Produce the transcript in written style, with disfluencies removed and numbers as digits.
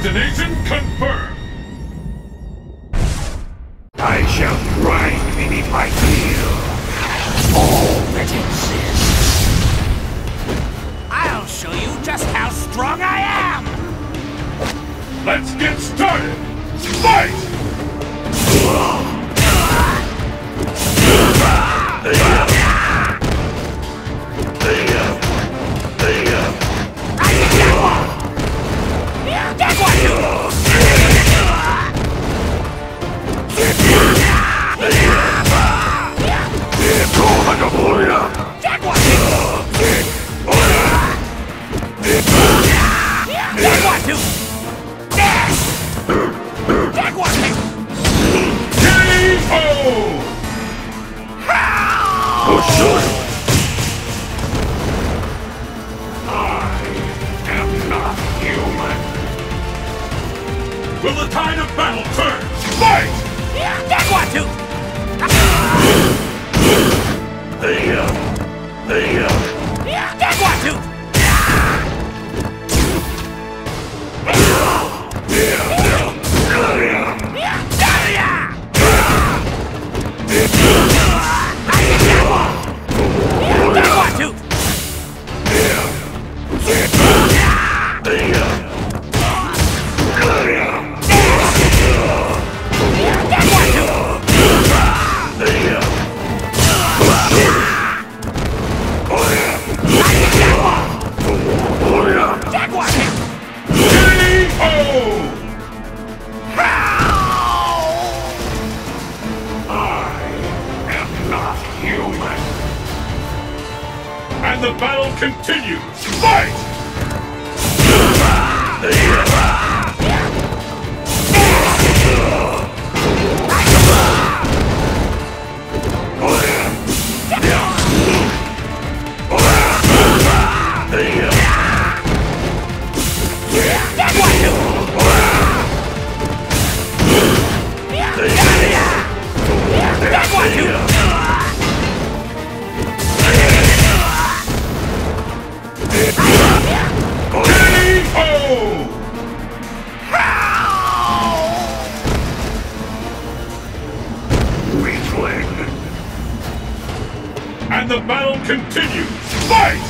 Destination confirmed! I shall grind beneath my heel all that exists. I'll show you just how strong I am! Let's get started! Fight! Will the tide of battle turn? Fight! Degwatu! Degwatu! Degwatu! And the battle continues! Fight! And the battle continues. Fight!